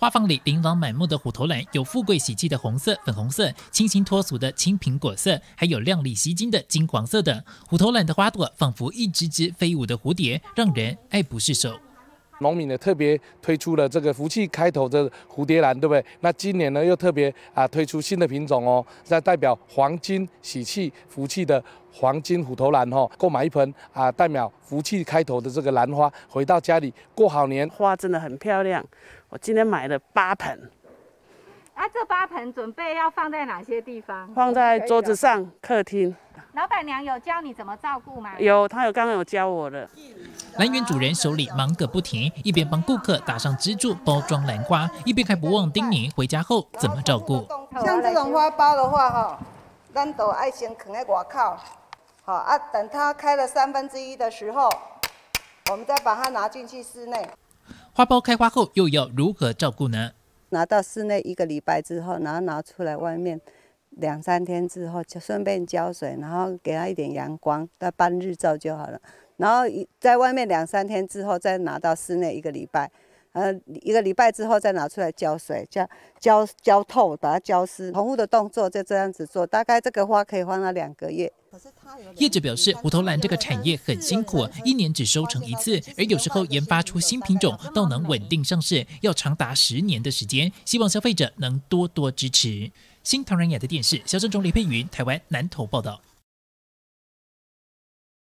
花房里琳琅满目的虎头兰，有富贵喜气的红色、粉红色，清新脱俗的青苹果色，还有亮丽吸睛的金黄色等。虎头兰的花朵仿佛一只只飞舞的蝴蝶，让人爱不释手。 农民呢特别推出了这个福气开头的蝴蝶兰，对不对？那今年呢又特别推出新的品种哦，那代表黄金喜气福气的黄金虎头兰哦。购买一盆代表福气开头的这个兰花，回到家里过好年。花真的很漂亮，我今天买了8盆。这8盆准备要放在哪些地方？放在桌子上、客厅。 老板娘有教你怎么照顾吗？有，她有刚刚有教我了。兰园主人手里忙个不停，一边帮顾客打上支柱、包装兰花，一边还不忘叮咛回家后怎么照顾。像这种花苞的话，哈，咱都爱先放在外口，好啊，等它开了1/3的时候，我们再把它拿进去室内。花苞开花后又要如何照顾呢？拿到室内1个礼拜之后，然后拿出来外面。 2、3天之后，就顺便浇水，然后给它一点阳光，再半日照就好了。然后在外面2、3天之后，再拿到室内1个礼拜，1个礼拜之后再拿出来浇水，浇透，把它浇湿。重复的动作就这样子做，大概这个花可以放到2个月。 业者表示，虎头兰这个产业很辛苦，一年只收成1次，而有时候研发出新品种到能稳定上市，要长达10年的时间。希望消费者能多多支持。新唐人亚太电视，萧正中、李佩云，台湾南投报道。